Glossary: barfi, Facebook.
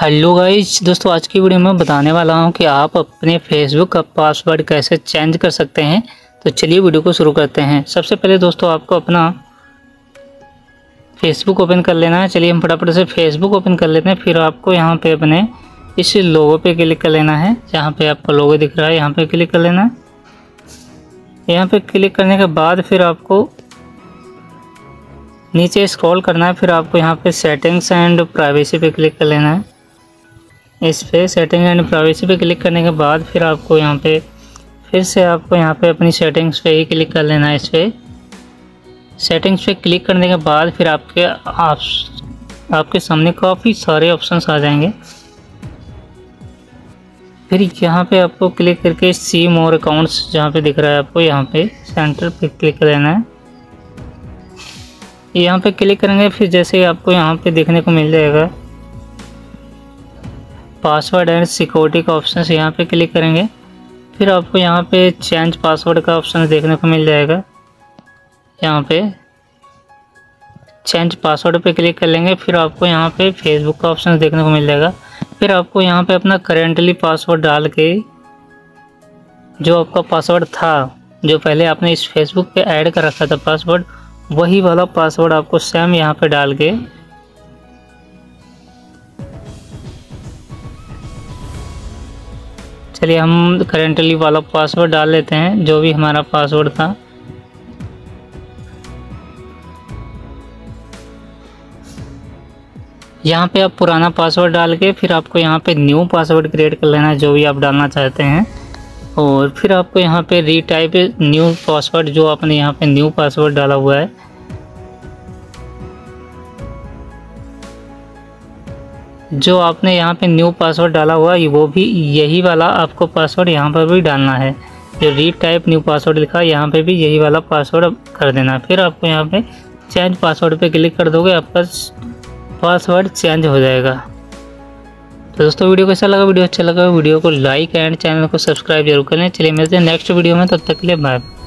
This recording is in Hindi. हेलो गाइस दोस्तों, आज की वीडियो में बताने वाला हूं कि आप अपने फेसबुक का पासवर्ड कैसे चेंज कर सकते हैं। तो चलिए वीडियो को शुरू करते हैं। सबसे पहले दोस्तों आपको अपना फेसबुक ओपन कर लेना है। चलिए हम फटाफट से फेसबुक ओपन कर लेते हैं। फिर आपको यहां पे अपने इस लोगो पे क्लिक कर लेना है। जहाँ पर आपका लोगो दिख रहा है यहाँ पर क्लिक कर लेना है। यहाँ पर क्लिक करने के बाद फिर आपको नीचे स्क्रॉल करना है। फिर आपको यहाँ पर सेटिंग्स एंड प्राइवेसी पे क्लिक कर लेना है। इस पे सेटिंग एंड प्राइवेसी पे क्लिक करने के बाद फिर आपको यहाँ पे फिर से आपको यहाँ पे अपनी सेटिंग्स पे ही क्लिक कर लेना है। इस पे सेटिंग्स पे क्लिक करने के बाद फिर आपके सामने काफ़ी सारे ऑप्शंस आ जाएंगे। फिर यहाँ पे आपको क्लिक करके सी मोर अकाउंट्स जहाँ पे दिख रहा है आपको यहाँ पे सेंटर पे क्लिक कर लेना है। यहाँ पे क्लिक करेंगे फिर जैसे ही आपको यहाँ पे देखने को मिल जाएगा पासवर्ड एंड सिक्योरिटी का ऑप्शन, यहाँ पे क्लिक करेंगे। फिर आपको यहाँ पे चेंज पासवर्ड का ऑप्शन देखने को मिल जाएगा। यहाँ पे चेंज पासवर्ड पे क्लिक कर लेंगे। फिर आपको यहाँ पे फेसबुक का ऑप्शन देखने को मिल जाएगा। फिर आपको यहाँ पे अपना करेंटली पासवर्ड डाल के जो आपका पासवर्ड था, जो पहले आपने इस फेसबुक पे ऐड कर रखा था पासवर्ड, वही वाला पासवर्ड आपको सेम यहाँ पे डाल के चलिए हम करेंटली वाला पासवर्ड डाल लेते हैं जो भी हमारा पासवर्ड था। यहाँ पे आप पुराना पासवर्ड डाल के फिर आपको यहाँ पे न्यू पासवर्ड क्रिएट कर लेना है जो भी आप डालना चाहते हैं। और फिर आपको यहाँ पे रीटाइप न्यू पासवर्ड, जो आपने यहाँ पे न्यू पासवर्ड डाला हुआ है वो भी यही वाला आपको पासवर्ड यहाँ पर भी डालना है। जो रीटाइप न्यू पासवर्ड लिखा है यहाँ पे भी यही वाला पासवर्ड कर देना। फिर आपको यहाँ पे चेंज पासवर्ड पे क्लिक कर दोगे, आपका पासवर्ड चेंज हो जाएगा। तो दोस्तों वीडियो कैसा लगा? वीडियो अच्छा लगा वीडियो को लाइक एंड चैनल को सब्सक्राइब जरूर करें। चलिए मिलते हैं नेक्स्ट वीडियो में, तब तक के लिए बाय।